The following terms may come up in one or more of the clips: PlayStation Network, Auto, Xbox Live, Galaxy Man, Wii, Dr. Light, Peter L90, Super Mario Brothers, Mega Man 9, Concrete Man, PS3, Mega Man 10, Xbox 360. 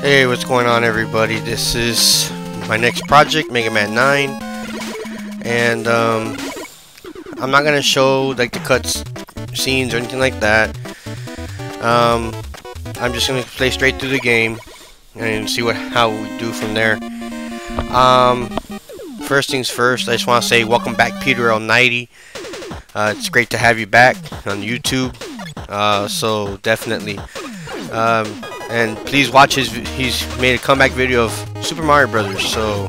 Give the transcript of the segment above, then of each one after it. Hey, what's going on, everybody? This is my next project, Mega Man 9, and I'm not gonna show like the cutscenes or anything like that. I'm just gonna play straight through the game and see how we do from there. First things first, I just want to say welcome back, Peter L90. It's great to have you back on YouTube. So definitely, and please watch his. He's made a comeback video of Super Mario Brothers, so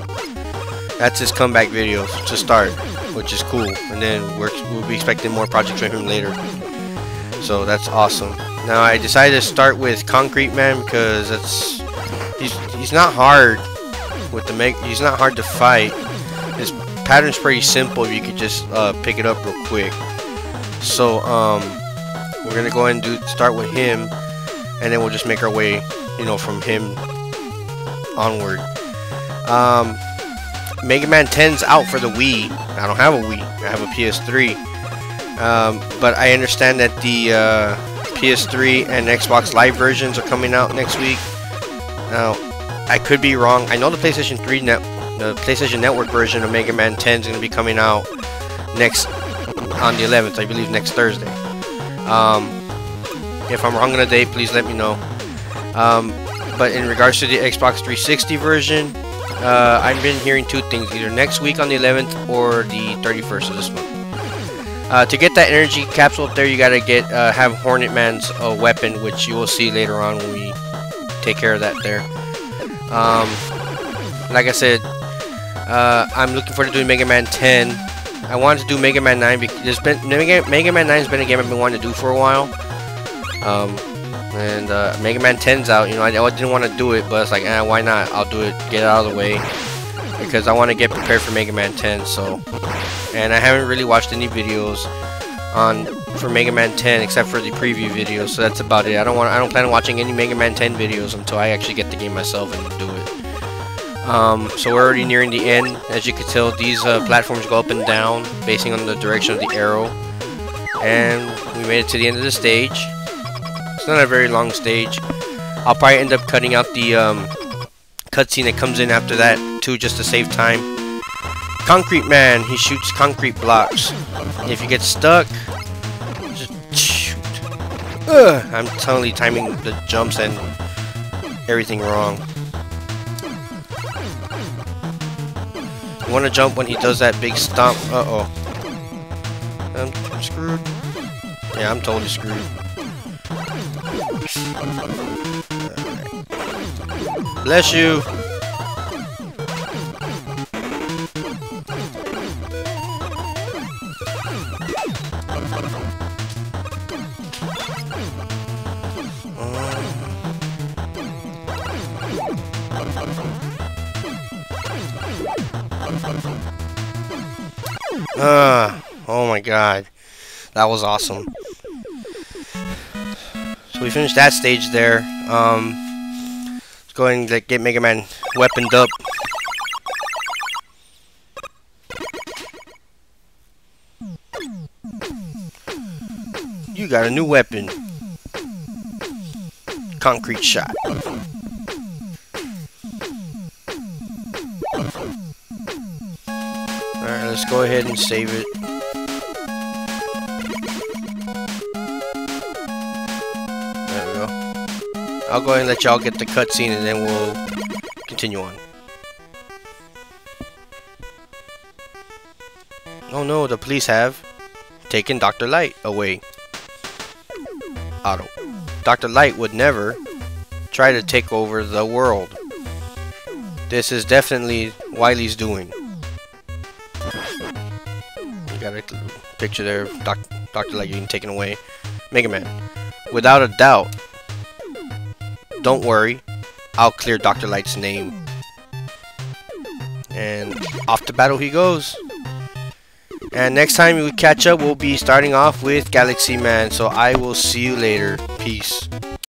that's his comeback video to start, which is cool. And then we'll be expecting more projects from him later. So that's awesome. Now I decided to start with Concrete Man because that's he's not hard with the he's not hard to fight. His pattern's pretty simple. You could just pick it up real quick. So we're gonna go ahead and start with him, and then we'll just make our way, you know, from him onward. Mega Man 10's out for the Wii. I don't have a Wii. I have a PS3. But I understand that the PS3 and Xbox Live versions are coming out next week. Now, I could be wrong. I know the PlayStation Network version of Mega Man 10 is going to be coming out on the 11th, I believe, next Thursday. If I'm wrong on a date, please let me know. But in regards to the Xbox 360 version, I've been hearing two things: either next week on the 11th or the 31st of this month. To get that energy capsule up there, you gotta get have Hornet Man's weapon, which you will see later on when we take care of that there. Like I said, I'm looking forward to doing Mega Man 10. I wanted to do Mega Man 9 because Mega Man 9 has been a game I've been wanting to do for a while. And Mega Man 10's out. You know, I didn't want to do it, but it's like, why not? I'll do it. Get it out of the way because I want to get prepared for Mega Man 10. So, and I haven't really watched any videos for Mega Man 10 except for the preview videos. So that's about it. I don't plan on watching any Mega Man 10 videos until I actually get the game myself and do it. So we're already nearing the end. As you can tell, these platforms go up and down based on the direction of the arrow. And we made it to the end of the stage. It's not a very long stage. I'll probably end up cutting out the cutscene that comes in after that too, just to save time. Concrete Man, he shoots concrete blocks. If you get stuck, just shoot. I'm totally timing the jumps and everything wrong. You want to jump when he does that big stomp. Uh-oh. I'm screwed. Yeah, I'm totally screwed. Bless you. Oh my god, that was awesome. So we finished that stage there. Let's go ahead and get Mega Man weaponed up. You got a new weapon. Concrete shot. Alright, let's go ahead and save it. There we go. I'll go ahead and let y'all get the cutscene and then we'll continue on. Oh no, the police have taken Dr. Light away. Auto. Dr. Light would never try to take over the world. This is definitely Wily's doing. Got a picture there of Dr. Light getting taken away. Mega Man. Without a doubt. Don't worry. I'll clear Dr. Light's name. And off to battle he goes. And next time we catch up, we'll be starting off with Galaxy Man. So I will see you later. Peace.